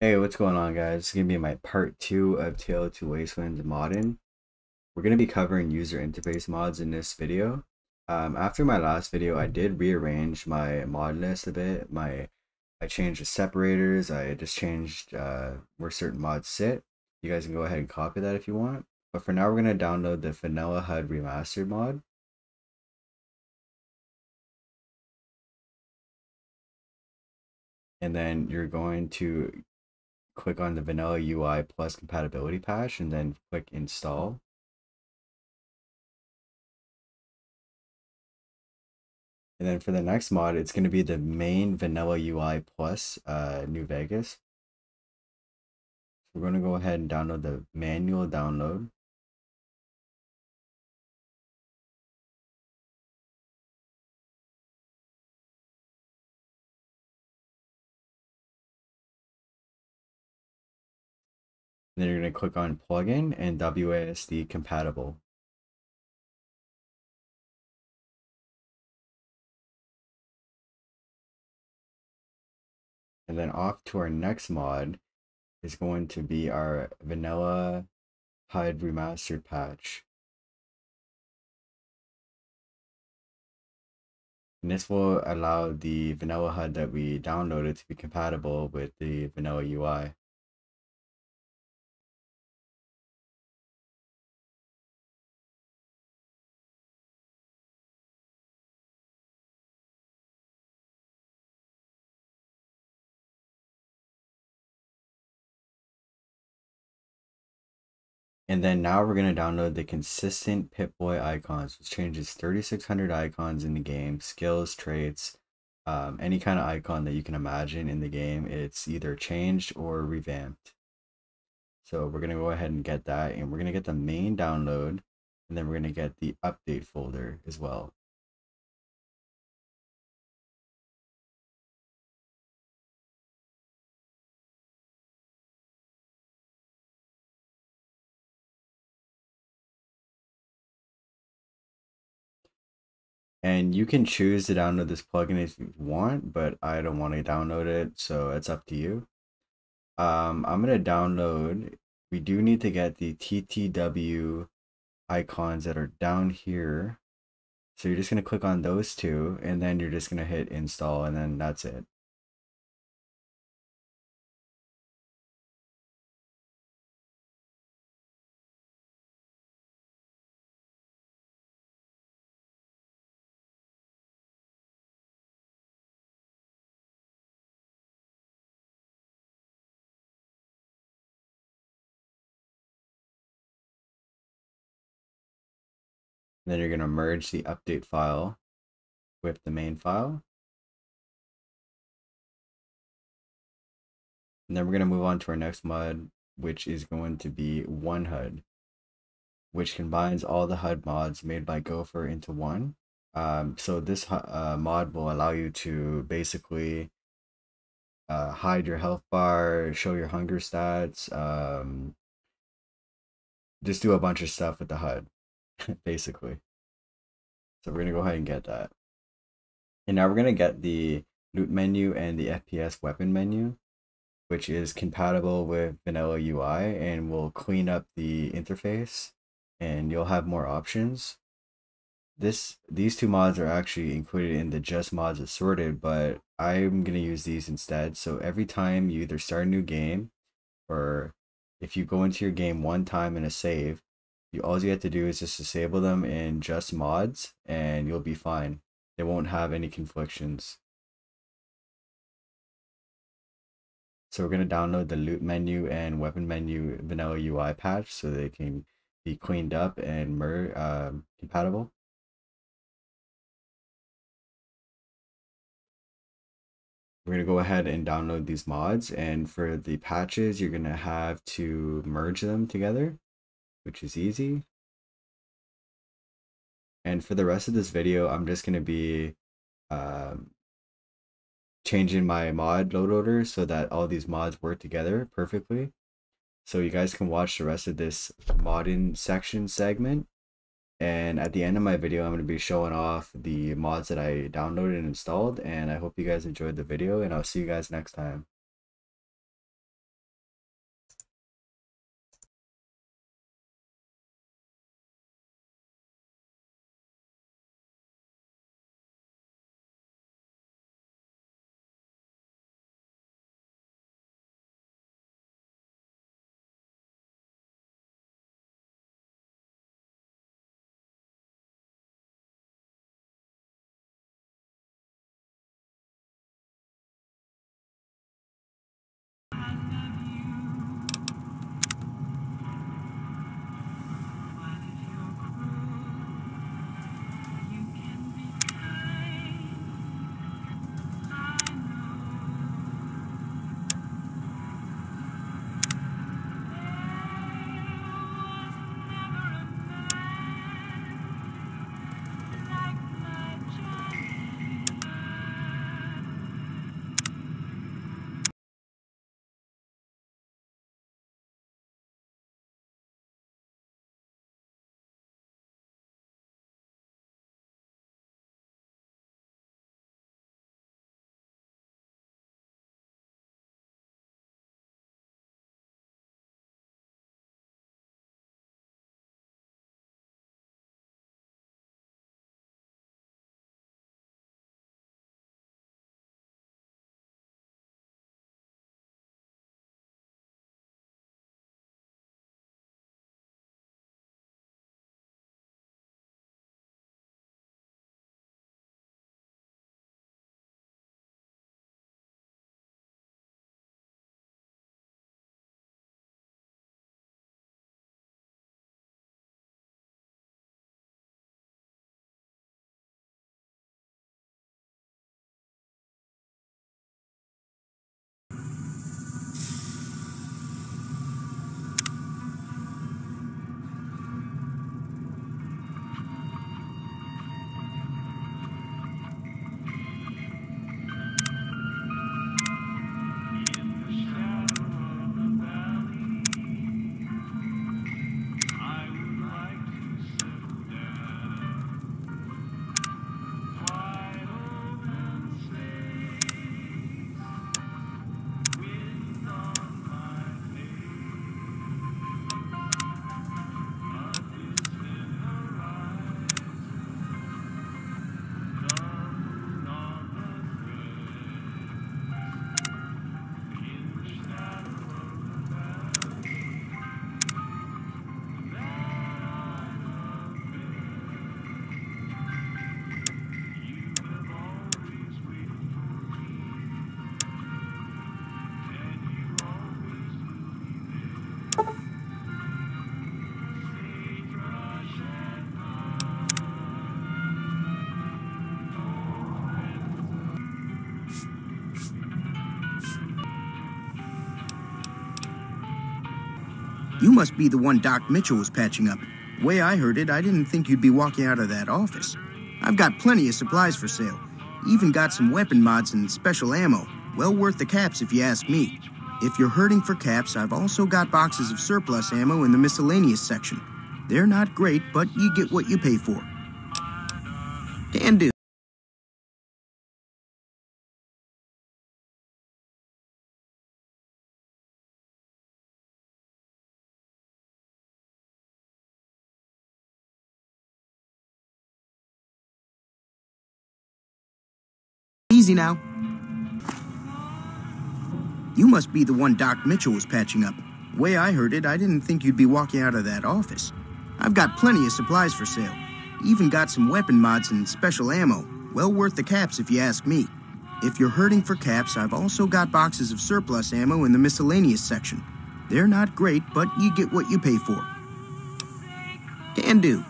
Hey, what's going on, guys? This is gonna be my part 2 of Tale of Two Wastelands modding. We're gonna be covering user interface mods in this video. After my last video, I did rearrange my mod list a bit. I changed the separators. I just changed where certain mods sit. You guys can go ahead and copy that if you want. But for now, we're gonna download the Vanilla HUD Remastered mod. And then you're going to click on the Vanilla UI Plus compatibility patch and then click install. And then for the next mod, it's going to be the main Vanilla UI Plus New Vegas. We're going to go ahead and download the manual download. Then you're going to click on plugin and WASD compatible. And then off to our next mod is going to be our Vanilla HUD Remastered patch. And this will allow the Vanilla HUD that we downloaded to be compatible with the Vanilla UI. And then now we're going to download the consistent Pip-Boy icons, which changes 3,600 icons in the game, skills, traits, any kind of icon that you can imagine in the game. It's either changed or revamped. So we're going to go ahead and get that, and we're going to get the main download, and then we're going to get the update folder as well. And you can choose to download this plugin if you want, but I don't want to download it, so it's up to you. I'm going to download. We do need to get the TTW icons that are down here. So you're just going to click on those two, and then you're just going to hit install, and then that's it. Then you're going to merge the update file with the main file. And then we're going to move on to our next mod, which is going to be OneHUD, which combines all the HUD mods made by Gopher into one. So this mod will allow you to basically hide your health bar, show your hunger stats, just do a bunch of stuff with the HUD. Basically. So we're going to go ahead and get that. And now we're going to get the loot menu and the FPS weapon menu, which is compatible with Vanilla UI, and will clean up the interface and you'll have more options. These two mods are actually included in the Just Mods Assorted, but I'm going to use these instead. So every time you either start a new game, or if you go into your game one time in a save, all you have to do is just disable them in Just Mods and you'll be fine. They won't have any conflictions. So we're going to download the loot menu and weapon menu Vanilla UI patch so they can be cleaned up and compatible. We're going to go ahead and download these mods, and for the patches you're going to have to merge them together, which is easy. And for the rest of this video, I'm just going to be changing my mod load order so that all these mods work together perfectly. So you guys can watch the rest of this modding section segment. And at the end of my video, I'm going to be showing off the mods that I downloaded and installed. And I hope you guys enjoyed the video, and I'll see you guys next time. You must be the one Doc Mitchell was patching up. The way I heard it, I didn't think you'd be walking out of that office. I've got plenty of supplies for sale. Even got some weapon mods and special ammo. Well worth the caps if you ask me. If you're hurting for caps, I've also got boxes of surplus ammo in the miscellaneous section. They're not great, but you get what you pay for. Can do. Easy now. You must be the one Doc Mitchell was patching up. The way I heard it, I didn't think you'd be walking out of that office. I've got plenty of supplies for sale. Even got some weapon mods and special ammo. Well worth the caps if you ask me. If you're hurting for caps, I've also got boxes of surplus ammo in the miscellaneous section. They're not great, but you get what you pay for. Can do.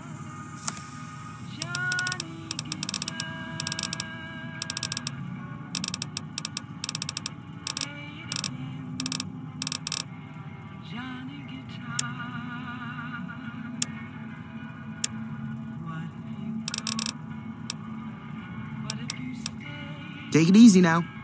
Take it easy now.